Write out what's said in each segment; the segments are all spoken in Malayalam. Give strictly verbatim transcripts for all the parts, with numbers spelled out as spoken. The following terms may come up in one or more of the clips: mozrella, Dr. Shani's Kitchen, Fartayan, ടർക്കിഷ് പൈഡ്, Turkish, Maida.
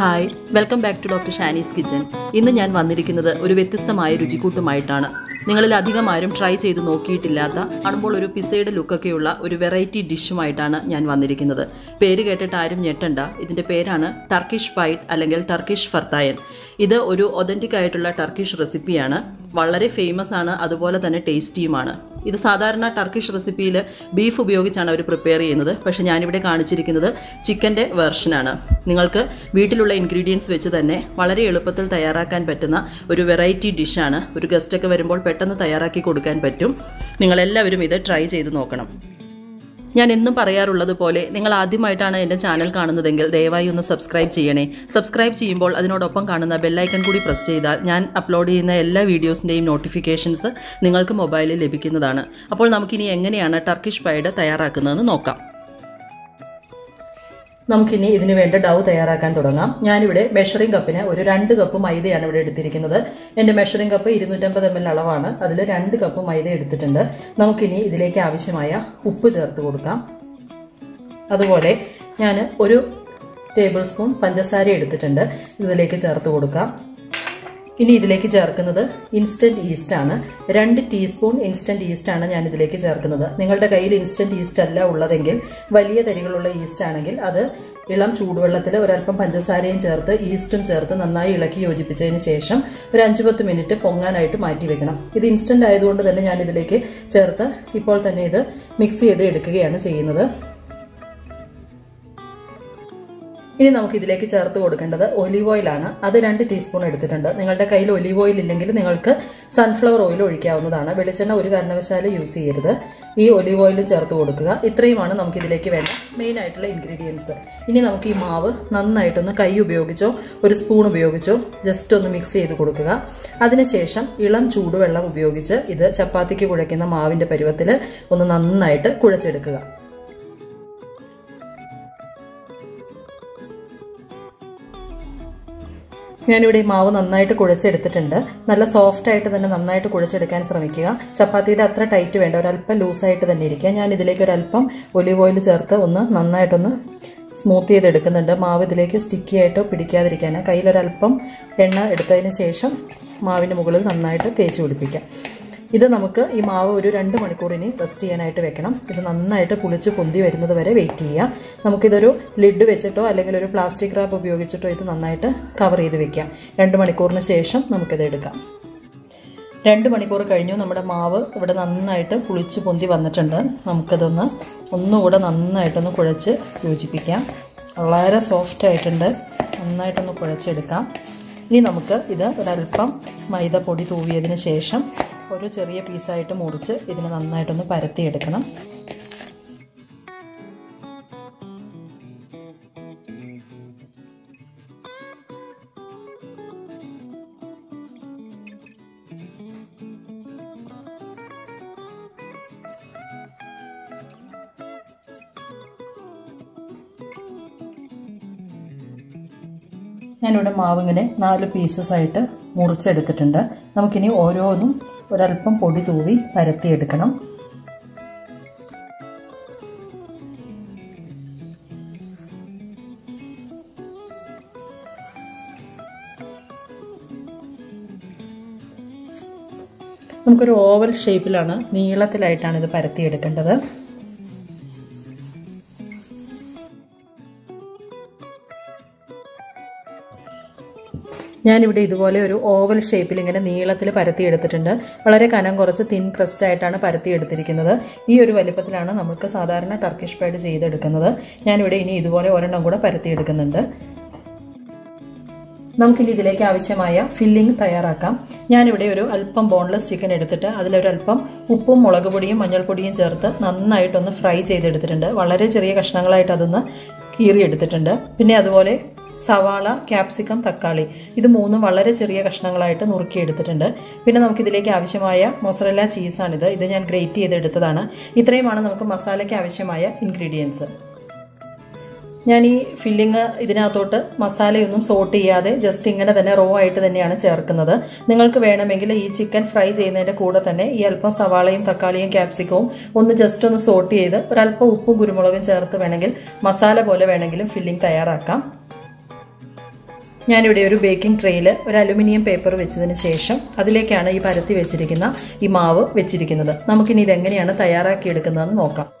Hi, welcome back to Doctor Shani's Kitchen. ഇന്ന് ഞാൻ വന്നിരിക്കുന്നത് ഒരു വ്യത്യസ്തമായ രുചിക്കൂട്ടുമായിട്ടാണ്. നിങ്ങളിൽ അധികമാരും ട്രൈ ചെയ്തു നോക്കിയിട്ടില്ലാത്ത കാണുമ്പോൾ ഒരു പിസയുടെ ലുക്കൊക്കെയുള്ള ഒരു വെറൈറ്റി ഡിഷുമായിട്ടാണ് ഞാൻ വന്നിരിക്കുന്നത്. പേര് കേട്ടിട്ട് ആരും ഞെട്ടണ്ട. ഇതിന്റെ പേരാണ് ടർക്കിഷ് പൈഡ് അല്ലെങ്കിൽ ടർക്കിഷ് ഫർത്തായൻ. ഇത് ഒരു ഒതന്റിക് ആയിട്ടുള്ള ടർക്കിഷ് റെസിപ്പിയാണ്. വളരെ ഫേമസ് ആണ്, അതുപോലെ തന്നെ ടേസ്റ്റിയുമാണ്. ഇത് സാധാരണ ടർക്കിഷ് റെസിപ്പിയിൽ ബീഫ് ഉപയോഗിച്ചാണ് അവർ പ്രിപ്പയർ ചെയ്യുന്നത്. പക്ഷേ ഞാനിവിടെ കാണിച്ചിരിക്കുന്നത് ചിക്കൻ്റെ വേർഷനാണ്. നിങ്ങൾക്ക് വീട്ടിലുള്ള ഇൻഗ്രീഡിയൻസ് വെച്ച് തന്നെ വളരെ എളുപ്പത്തിൽ തയ്യാറാക്കാൻ പറ്റുന്ന ഒരു വെറൈറ്റി ഡിഷാണ്. ഒരു ഗസ്റ്റൊക്കെ വരുമ്പോൾ പെട്ടെന്ന് തയ്യാറാക്കി കൊടുക്കാൻ പറ്റും. നിങ്ങളെല്ലാവരും ഇത് ട്രൈ ചെയ്ത് നോക്കണം. ഞാൻ എന്നും പറയാറുള്ളതുപോലെ, നിങ്ങൾ ആദ്യമായിട്ടാണ് എൻ്റെ ചാനൽ കാണുന്നതെങ്കിൽ ദയവായി ഒന്ന് സബ്സ്ക്രൈബ് ചെയ്യണേ. സബ്സ്ക്രൈബ് ചെയ്യുമ്പോൾ അതിനോടൊപ്പം കാണുന്ന ബെല്ലൈക്കൺ കൂടി പ്രസ് ചെയ്താൽ ഞാൻ അപ്ലോഡ് ചെയ്യുന്ന എല്ലാ വീഡിയോസിൻ്റെയും നോട്ടിഫിക്കേഷൻസ് നിങ്ങൾക്ക് മൊബൈലിൽ ലഭിക്കുന്നതാണ്. അപ്പോൾ നമുക്കിനി എങ്ങനെയാണ് ടർക്കിഷ് പൈഡ് തയ്യാറാക്കുന്നതെന്ന് നോക്കാം. നമുക്കിനി ഇതിനു വേണ്ട ഡൗ തയ്യാറാക്കാൻ തുടങ്ങാം. ഞാനിവിടെ മെഷറിംഗ് കപ്പിന് ഒരു രണ്ട് കപ്പ് മൈദയാണ് ഇവിടെ എടുത്തിരിക്കുന്നത്. എൻ്റെ മെഷറിംഗ് കപ്പ് ഇരുന്നൂറ്റമ്പത് എം എൽ അളവാണ്. അതിൽ രണ്ട് കപ്പ് മൈദ എടുത്തിട്ടുണ്ട്. നമുക്കിനി ഇതിലേക്ക് ആവശ്യമായ ഉപ്പ് ചേർത്ത് കൊടുക്കാം. അതുപോലെ ഞാൻ ഒരു ടേബിൾ സ്പൂൺ പഞ്ചസാര എടുത്തിട്ടുണ്ട്, ഇതിലേക്ക് ചേർത്ത് കൊടുക്കാം. ഇനി ഇതിലേക്ക് ചേർക്കുന്നത് ഇൻസ്റ്റന്റ് ഈസ്റ്റ് ആണ്. രണ്ട് ടീസ്പൂൺ ഇൻസ്റ്റന്റ് ഈസ്റ്റ് ആണ് ഞാൻ ഇതിലേക്ക് ചേർക്കുന്നത്. നിങ്ങളുടെ കയ്യിൽ ഇൻസ്റ്റന്റ് ഈസ്റ്റ് അല്ല ഉള്ളതെങ്കിൽ, വലിയ തരികളുള്ള ഈസ്റ്റ് ആണെങ്കിൽ അത് ഇളം ചൂടുവെള്ളത്തിൽ ഒരൽപ്പം പഞ്ചസാരയും ചേർത്ത് ഈസ്റ്റും ചേർത്ത് നന്നായി ഇളക്കി യോജിപ്പിച്ചതിന് ശേഷം ഒരു അഞ്ചു പത്ത് മിനിറ്റ് പൊങ്ങാനായിട്ട് മാറ്റിവെക്കണം. ഇത് ഇൻസ്റ്റന്റ് ആയതുകൊണ്ട് തന്നെ ഞാൻ ഇതിലേക്ക് ചേർത്ത് ഇപ്പോൾ തന്നെ ഇത് മിക്സ് ചെയ്ത് എടുക്കുകയാണ് ചെയ്യുന്നത്. ഇനി നമുക്ക് ഇതിലേക്ക് ചേർത്ത് കൊടുക്കേണ്ടത് ഒലീവ് ഓയിലാണ്. അത് രണ്ട് ടീസ്പൂൺ എടുത്തിട്ടുണ്ട്. നിങ്ങളുടെ കയ്യിൽ ഒലീവ് ഓയിൽ ഇല്ലെങ്കിൽ നിങ്ങൾക്ക് സൺഫ്ലവർ ഓയിൽ ഒഴിക്കാവുന്നതാണ്. വെളിച്ചെണ്ണ ഒരു കാരണവശാലും യൂസ് ചെയ്യരുത്. ഈ ഒലീവ് ഓയിൽ ചേർത്ത് കൊടുക്കുക. ഇത്രയുമാണ് നമുക്ക് ഇതിലേക്ക് വേണ്ട മെയിൻ ആയിട്ടുള്ള ഇൻഗ്രീഡിയൻസ്. ഇനി നമുക്ക് ഈ മാവ് നന്നായിട്ടൊന്ന് കൈ ഉപയോഗിച്ചോ ഒരു സ്പൂൺ ഉപയോഗിച്ചോ ജസ്റ്റ് ഒന്ന് മിക്സ് ചെയ്ത് കൊടുക്കുക. അതിനുശേഷം ഇളം ചൂടുവെള്ളം ഉപയോഗിച്ച് ഇത് ചപ്പാത്തിക്ക് കുഴയ്ക്കുന്ന മാവിൻ്റെ പരുവത്തിൽ ഒന്ന് നന്നായിട്ട് കുഴച്ചെടുക്കുക. ഞാനിവിടെ മാവ് നന്നായിട്ട് കുഴച്ചെടുത്തിട്ടുണ്ട്. നല്ല സോഫ്റ്റ് ആയിട്ട് തന്നെ നന്നായിട്ട് കുഴച്ചെടുക്കാൻ ശ്രമിക്കുക. ചപ്പാത്തിയുടെ അത്ര ടൈറ്റ് വേണ്ട, ഒരല്പം ലൂസായിട്ട് തന്നെ ഇരിക്കുക. ഞാൻ ഇതിലേക്ക് ഒരല്പം ഒലിവ് ഓയിൽ ചേർത്ത് ഒന്ന് നന്നായിട്ടൊന്ന് സ്മൂത്ത് ചെയ്തെടുക്കുന്നുണ്ട്. മാവ് ഇതിലേക്ക് സ്റ്റിക്കി ആയിട്ടോ പിടിക്കാതിരിക്കാൻ കയ്യിലൊരല്പം എണ്ണ എടുത്തതിന് ശേഷം മാവിൻ്റെ മുകളിൽ നന്നായിട്ട് തേച്ച് പിടിപ്പിക്കാം. ഇത് നമുക്ക് ഈ മാവ് ഒരു രണ്ട് മണിക്കൂറിന് റെസ്റ്റ് ചെയ്യാനായിട്ട് വെക്കണം. ഇത് നന്നായിട്ട് പുളിച്ച് പൊന്തി വരുന്നത് വരെ വെയിറ്റ് ചെയ്യാം. നമുക്കിതൊരു ലിഡ് വെച്ചിട്ടോ അല്ലെങ്കിൽ ഒരു പ്ലാസ്റ്റിക് റാപ്പ് ഉപയോഗിച്ചിട്ടോ ഇത് നന്നായിട്ട് കവർ ചെയ്ത് വെക്കാം. രണ്ട് മണിക്കൂറിന് ശേഷം നമുക്കിത് എടുക്കാം. രണ്ട് മണിക്കൂർ കഴിഞ്ഞു. നമ്മുടെ മാവ് ഇവിടെ നന്നായിട്ട് പുളിച്ച് പൊന്തി വന്നിട്ടുണ്ട്. നമുക്കതൊന്ന് ഒന്നുകൂടെ നന്നായിട്ടൊന്ന് കുഴച്ച് യോജിപ്പിക്കാം. വളരെ സോഫ്റ്റായിട്ടുണ്ട്. നന്നായിട്ടൊന്ന് കുഴച്ചെടുക്കാം. ഇനി നമുക്ക് ഇത് ഒരൽപ്പം മൈദപ്പൊടി തൂവിയതിന് ശേഷം ഒരു ചെറിയ പീസായിട്ട് മുറിച്ച് ഇതിനെ നന്നായിട്ടൊന്ന് പരത്തിയെടുക്കണം. ഞാനിവിടെ മാവിങ്ങനെ നാല് പീസസ് ആയിട്ട് മുറിച്ചെടുത്തിട്ടുണ്ട്. നമുക്കിനി ഓരോന്നും ഒരൽപ്പം പൊടി തൂവി പരത്തിയെടുക്കണം. നമുക്കൊരു ഓവൽ ഷേപ്പിലാണ്, നീളത്തിലായിട്ടാണ് ഇത് പരത്തിയെടുക്കേണ്ടത്. ഞാനിവിടെ ഇതുപോലെ ഒരു ഓവൽ ഷേപ്പിൽ ഇങ്ങനെ നീളത്തിൽ പരത്തിയെടുത്തിട്ടുണ്ട്. വളരെ കനം കുറച്ച് തിൻ ക്രസ്റ്റ് ആയിട്ടാണ് പരത്തിയെടുത്തിരിക്കുന്നത്. ഈ ഒരു വലിപ്പത്തിലാണ് നമുക്ക് സാധാരണ ടർക്കിഷ് പൈഡ് ചെയ്തെടുക്കുന്നത്. ഞാനിവിടെ ഇനി ഇതുപോലെ ഒരെണ്ണം കൂടെ പരത്തിയെടുക്കുന്നുണ്ട്. നമുക്കിനി ഇതിലേക്ക് ആവശ്യമായ ഫില്ലിംഗ് തയ്യാറാക്കാം. ഞാനിവിടെ ഒരു അല്പം ബോൺലെസ് ചിക്കൻ എടുത്തിട്ട് അതിലൊരൽപ്പം ഉപ്പും മുളക് പൊടിയും മഞ്ഞൾപ്പൊടിയും ചേർത്ത് നന്നായിട്ടൊന്ന് ഫ്രൈ ചെയ്തെടുത്തിട്ടുണ്ട്. വളരെ ചെറിയ കഷ്ണങ്ങളായിട്ട് അതൊന്ന് കീറിയെടുത്തിട്ടുണ്ട്. പിന്നെ അതുപോലെ സവാള, ക്യാപ്സിക്കം, തക്കാളി ഇത് മൂന്നും വളരെ ചെറിയ കഷ്ണങ്ങളായിട്ട് നുറുക്കിയെടുത്തിട്ടുണ്ട്. പിന്നെ നമുക്കിതിലേക്ക് ആവശ്യമായ മൊസറല്ല ചീസാണിത്. ഇത് ഞാൻ ഗ്രേറ്റ് ചെയ്തെടുത്തതാണ്. ഇത്രയുമാണ് നമുക്ക് മസാലയ്ക്ക് ആവശ്യമായ ഇൻഗ്രീഡിയൻസ്. ഞാൻ ഈ ഫില്ലിങ് ഇതിനകത്തോട്ട് മസാലയൊന്നും സോട്ട് ചെയ്യാതെ ജസ്റ്റ് ഇങ്ങനെ തന്നെ റോ ആയിട്ട് തന്നെയാണ് ചേർക്കുന്നത്. നിങ്ങൾക്ക് വേണമെങ്കിൽ ഈ ചിക്കൻ ഫ്രൈ ചെയ്യുന്നതിൻ്റെ കൂടെ തന്നെ ഈ അല്പം സവാളയും തക്കാളിയും ക്യാപ്സിക്കവും ഒന്ന് ജസ്റ്റ് ഒന്ന് സോട്ട് ചെയ്ത് ഒരല്പം ഉപ്പും കുരുമുളകും ചേർത്ത് വേണമെങ്കിൽ മസാല പോലെ വേണമെങ്കിലും ഫില്ലിങ് തയ്യാറാക്കാം. I have a baking tray, an aluminium paper, which is in a station. Adilekana, I parati vechirikina, Imava, vechirikina. Namkini dangana, Tayara Kedakana, Noka.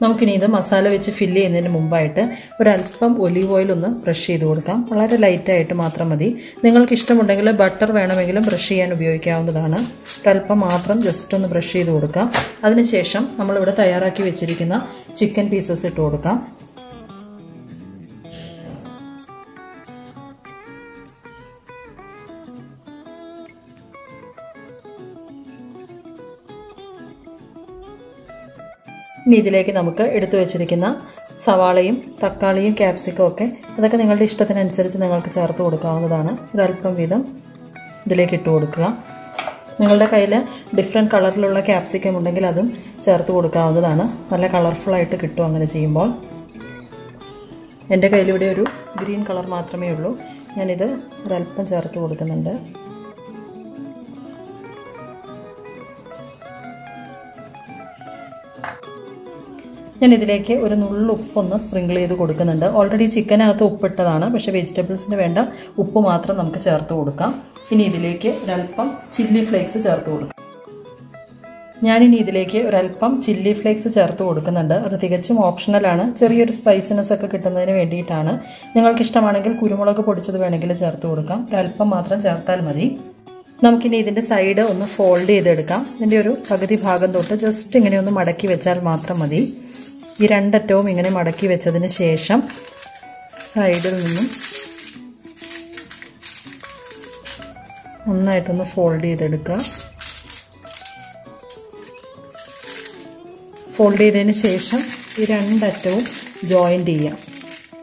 Namkini the masala which fill in Mumbai, but alpam olive oil on the brushy dorka, a lot of light item matramadi, Ningal Kishtamudangala butter, Vanamagala brushy and Vioca on the Dana, Talpa matram just on the brushy dorka, Adinisham, Namaloda Tayaraki vechirikina, chicken pieces at Orka. Needlake Namaka, Editha Chirikina, Savalayim, Takalium, Capsicoke, the Kangal Dishatan and Serts and Alcachar Todaka, Dana, Ralpum with them, the lake Todaka, Nangalda Kaila, different colour Lola capsicum and Galadam, Charthodaka, the Dana, the colourful light to Kitu and the same ball. And the Kailudu, green colour matra meblo, and either Ralpum Charthodakananda. I will sprinkle the chicken and already chicken at the upatana, but vegetables in the vendor, Uppomatra Namkacharthodka. In Idileke, Ralpum, chili flakes a charthodka. Nani Nidileke, Ralpum, chili flakes a charthodkananda, the Tigachum optional ana, cherry spice and a sucker kitana and editana, Nanakistamanagal Kurumaka potato the vanagala charthodka, Ralpum matra chartal madi. Namkini in the side on the fold edka, and your Pagati Pagan daughter just stinging on the Madaki Vechar Matra madi. We run the toe in a madaki which other shasham side one night on the fold either fold it in a shasham. We run the toe joined here.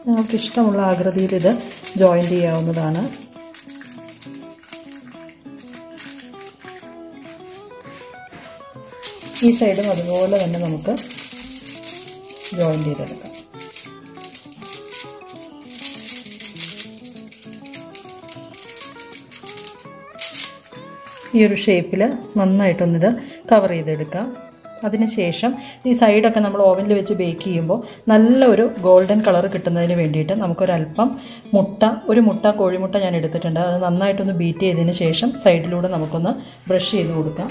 Now Kishtamula agradi with the joined here on the dana. This side of the roller and the Namaka. Join the other. Your shape pillar, one night on the cover either. Adinisham, the side of an oven which bake imbo, Nalla golden color kitana vendita, Namkor alpum, mutta, Urimutta, Korimuta, and edit the tender, one night on the B T adinisham, side load and Namakona, brush it udka.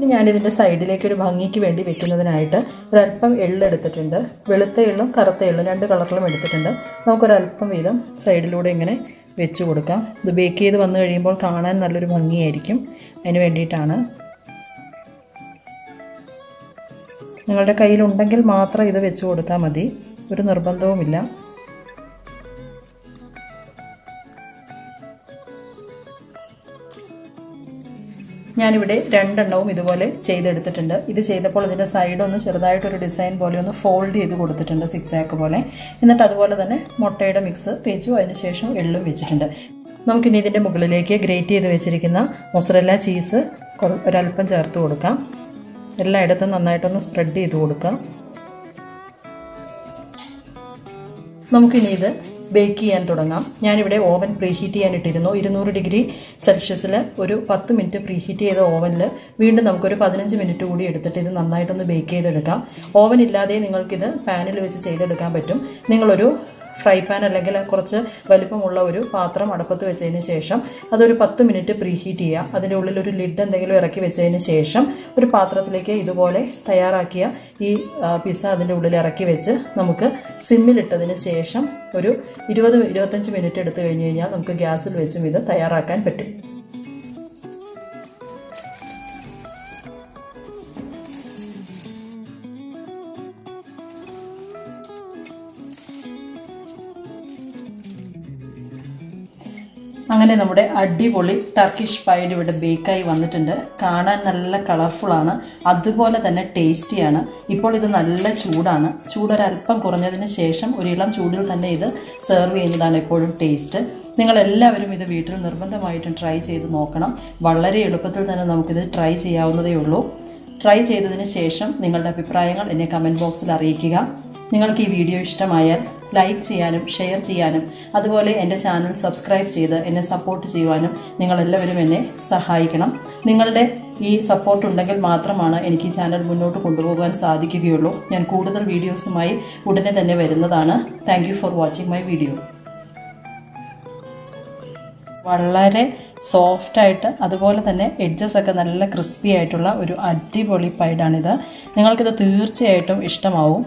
The side like a bangi vendi between the night, Ralpum eld at the tender, Velathel, Karathel, and the Kalakam at the tender. Now Ralpum with them, side loading in a which vodka. The baker, the one the rainbow kana and the little bangi edicum, and venditana. Nalda Kailundangal Matra either which vodka madi, with an urbando villa. I will do this tender. This is the side on the design volume, fold the tender six sack. In the Tadwala, Motada mixer, Tejo, and Shasham, yellow vegetender. Namkini the Mugulake, great tea the vegeticina, mozzarella cheese, Ralpanjar Toduka, Ella than the night on the spread the Toduka. Namkini the Bakey and Todanga. Yanivade oven preheat and itino, two hundred degree Celsius, Uru Patu minute preheat the oven, we in the Namkuri Padanj minute two day at the Titan night on the Bakey the Data. Oven illa de Ningalkida, panel which is either the Cabetum, Ningaluru, fry pan, a legala corcha, Valipamula, Patra, Madapatu, which in a sasham, other Patu minute preheatia, other little lid and the Giluraki which in a sasham, or Patra Leke, the Vole, Tayarakia, E. Pisa, the Nudalaraki Vecha, Namuka, similar to the sasham. It was the twenty-five minute at the Indian Uncle Gasol with the Tayaraka and Petit. അങ്ങനെ നമ്മുടെ അടിപൊളി ടർക്കിഷ് പൈഡ് ഇവിടെ ബേക്ക് ആയി വന്നിട്ടുണ്ട്. കാണാൻ നല്ല കളർഫുൾ ആണ്, അതുപോലെ തന്നെ ടേസ്റ്റിയാണ്. ഇപ്പോൾ ഇത് നല്ല ചൂടാണ്. ചൂട് ഒരല്പം കുറഞ്ഞതിന് ശേഷം ഒരു ഇളം ചൂടിൽ തന്നെ ഇത് സെർവ് ചെയ്യുന്നതാണ് എപ്പോഴും ടേസ്റ്റ്. നിങ്ങൾ എല്ലാവരും ഇത് വീട്ടിൽ നിർബന്ധമായിട്ടും ട്രൈ ചെയ്ത് നോക്കണം. വളരെ എളുപ്പത്തിൽ തന്നെ നമുക്കിത് ട്രൈ ചെയ്യാവുന്നതേ ഉള്ളൂ. ട്രൈ ചെയ്തതിന് ശേഷം നിങ്ങളുടെ അഭിപ്രായങ്ങൾ എന്നെ കമൻറ്റ് ബോക്സിൽ അറിയിക്കുക. നിങ്ങൾക്ക് ഈ വീഡിയോ ഇഷ്ടമായാൽ ലൈക്ക് ചെയ്യാനും ഷെയർ ചെയ്യാനും അതുപോലെ എൻ്റെ ചാനൽ സബ്സ്ക്രൈബ് ചെയ്ത് എന്നെ സപ്പോർട്ട് ചെയ്യുവാനും നിങ്ങളെല്ലാവരും എന്നെ സഹായിക്കണം. നിങ്ങളുടെ ഈ സപ്പോർട്ട് ഉണ്ടെങ്കിൽ മാത്രമാണ് എനിക്ക് ഈ ചാനൽ മുന്നോട്ട് കൊണ്ടുപോകാൻ സാധിക്കുകയുള്ളൂ. ഞാൻ കൂടുതൽ വീഡിയോസുമായി ഉടനെ തന്നെ വരുന്നതാണ്. Thank you for watching my video. വളരെ സോഫ്റ്റായിട്ട് അതുപോലെ തന്നെ എഡ്ജസൊക്കെ നല്ല ക്രിസ്പി ആയിട്ടുള്ള ഒരു അടിപൊളി പൈഡാണിത്. നിങ്ങൾക്കിത് തീർച്ചയായിട്ടും ഇഷ്ടമാവും.